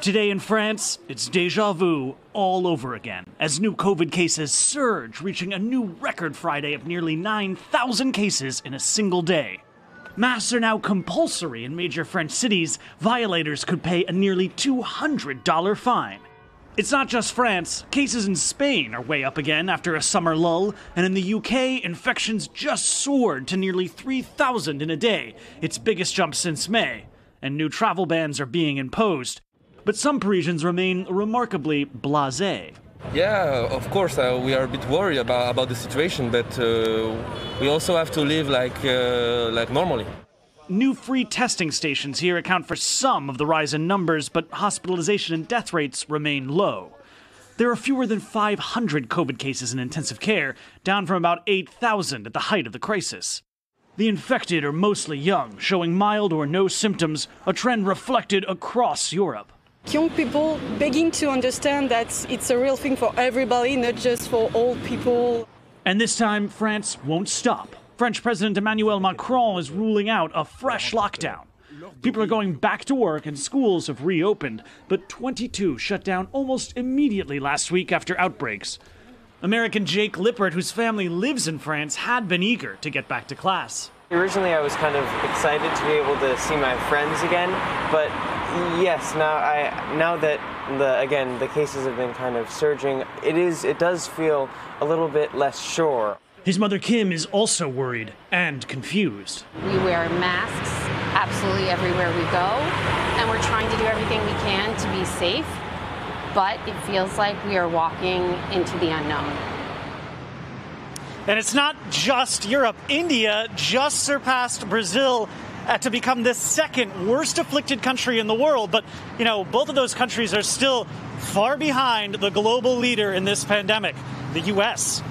Today in France, it's déjà vu all over again, as new COVID cases surge, reaching a new record Friday of nearly 9,000 cases in a single day. Masks are now compulsory in major French cities. Violators could pay a nearly $200 fine. It's not just France. Cases in Spain are way up again after a summer lull, and in the UK, infections just soared to nearly 3,000 in a day, its biggest jump since May, and new travel bans are being imposed. But some Parisians remain remarkably blasé. Yeah, of course, we are a bit worried about the situation, but we also have to live like normally. New free testing stations here account for some of the rise in numbers, but hospitalization and death rates remain low. There are fewer than 500 COVID cases in intensive care, down from about 8,000 at the height of the crisis. The infected are mostly young, showing mild or no symptoms, a trend reflected across Europe. Young people begging to understand that it's a real thing for everybody, not just for old people. And this time, France won't stop. French President Emmanuel Macron is ruling out a fresh lockdown. People are going back to work and schools have reopened, but 22 shut down almost immediately last week after outbreaks. American Jake Lippert, whose family lives in France, had been eager to get back to class. Originally, I was kind of excited to be able to see my friends again, but yes, now that the cases have been kind of surging, it does feel a little bit less sure. His mother Kim is also worried and confused. We wear masks absolutely everywhere we go, and we're trying to do everything we can to be safe, but it feels like we are walking into the unknown. And it's not just Europe. India just surpassed Brazil to become the second worst afflicted country in the world. But, you know, both of those countries are still far behind the global leader in this pandemic, the U.S.